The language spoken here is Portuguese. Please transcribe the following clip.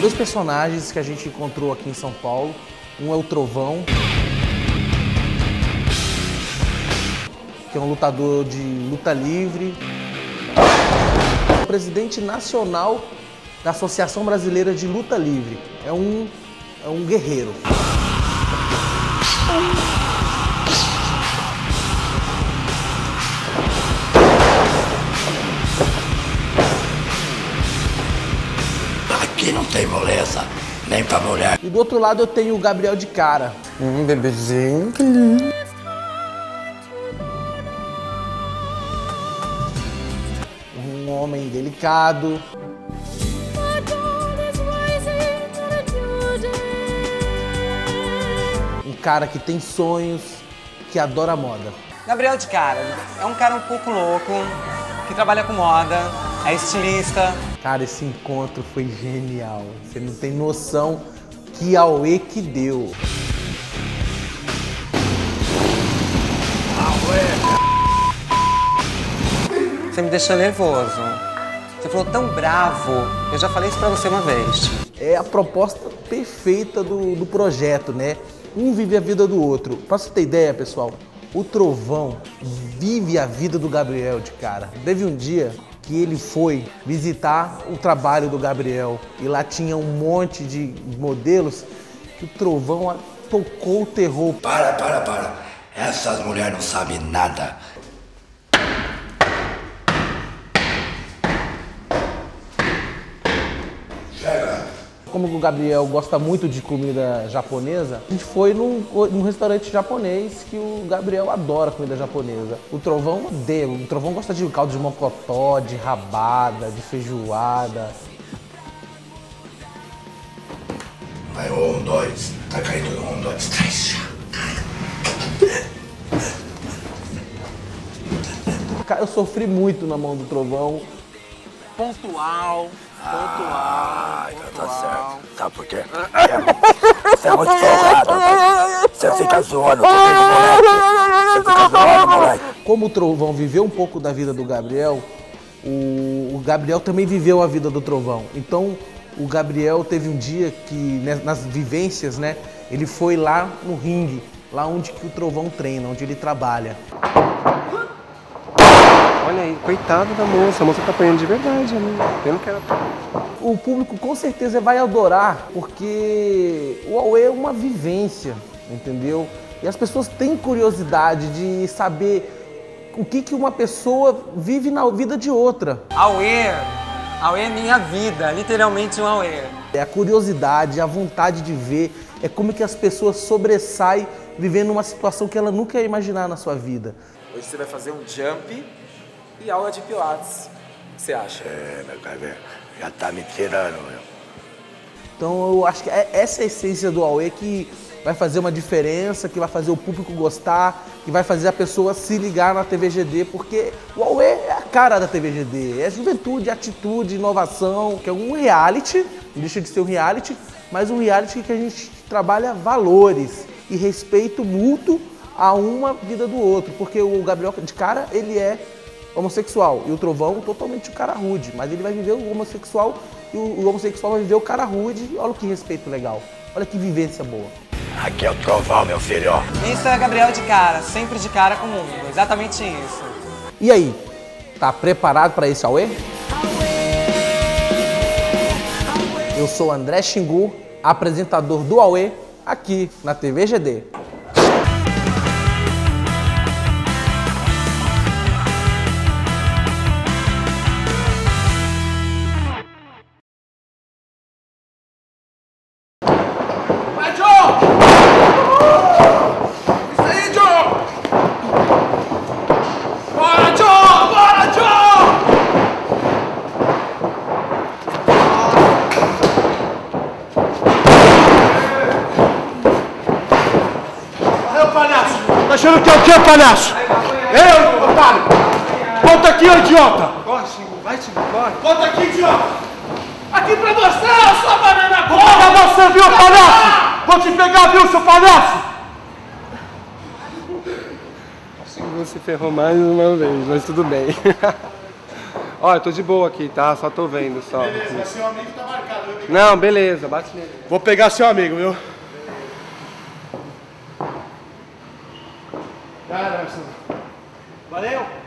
São dois personagens que a gente encontrou aqui em São Paulo. Um é o Trovão, que é um lutador de luta livre, presidente nacional da Associação Brasileira de Luta Livre. É um guerreiro. Aqui não tem moleza, nem pra mulher. E do outro lado eu tenho o Gabriel DiCara. Bebezinho, que lindo. Um homem delicado. Um cara que tem sonhos, que adora moda. Gabriel DiCara é um cara um pouco louco, que trabalha com moda, é estilista. Cara, esse encontro foi genial. Você não tem noção que Auê que deu. Auê! Você me deixou nervoso. Você falou tão bravo. Eu já falei isso pra você uma vez. É a proposta perfeita do projeto, né? Um vive a vida do outro. Pra você ter ideia, pessoal, o Trovão vive a vida do Gabriel DiCara. Teve um dia que ele foi visitar o trabalho do Gabriel e lá tinha um monte de modelos que o Trovão tocou o terror. Para. Essas mulheres não sabem nada. Como o Gabriel gosta muito de comida japonesa, a gente foi num restaurante japonês que o Gabriel adora comida japonesa. O Trovão odeia, o Trovão gosta de caldo de mocotó, de rabada, de feijoada. Vai, um, dois, tá caindo, um, dois, três. Eu sofri muito na mão do Trovão. Pontual. Tá certo. Sabe por quê? Você é muito folgado. Você fica zoando. Você fica zoando, moleque. Como o Trovão viveu um pouco da vida do Gabriel, o Gabriel também viveu a vida do Trovão. Então, o Gabriel teve um dia que, nas vivências, né, ele foi lá no ringue, lá onde que o Trovão treina, onde ele trabalha. Olha aí, coitada da moça, a moça tá apanhando de verdade, né? Eu não quero. O público com certeza vai adorar, porque o Auê é uma vivência, entendeu? E as pessoas têm curiosidade de saber o que uma pessoa vive na vida de outra. Auê é minha vida, literalmente um Auê. É a curiosidade, a vontade de ver, é como que as pessoas sobressaem vivendo uma situação que ela nunca ia imaginar na sua vida. Hoje você vai fazer um jump e aula de pilates, o que você acha? É, meu cabelo, já tá me tirando, meu. Então eu acho que essa é a essência do Auê que vai fazer uma diferença, que vai fazer o público gostar, que vai fazer a pessoa se ligar na TVGD, porque o Auê é a cara da TVGD, é juventude, atitude, inovação, que é um reality, não deixa de ser um reality, mas um reality que a gente trabalha valores e respeito mútuo a uma vida do outro, porque o Gabriel DiCara, ele é homossexual, e o Trovão totalmente o cara rude, mas ele vai viver o homossexual e o homossexual vai viver o cara rude. E olha que respeito legal, olha que vivência boa. Aqui é o Trovão, meu filho. Isso é Gabriel DiCara, sempre de cara com o mundo, exatamente isso. E aí, tá preparado pra esse Auê? Eu sou o André Xingu, apresentador do Auê, aqui na TVGD. Tá achando que é o quê, palhaço? Eu, otário! Volta aqui, ô idiota! Corre, Xingu, vai, Xingu, corre! Volta aqui, idiota! Aqui pra você, eu sou a banana boa! Vou pegar você, viu, palhaço? Vou te pegar, viu, seu palhaço? O Xingu se ferrou mais uma vez, mas tudo bem. Ó, eu tô de boa aqui, tá? Só tô vendo, só. Beleza, mas seu amigo tá marcado. Não, beleza, bate nele. Vou pegar seu amigo, viu? Beleza. Valeu!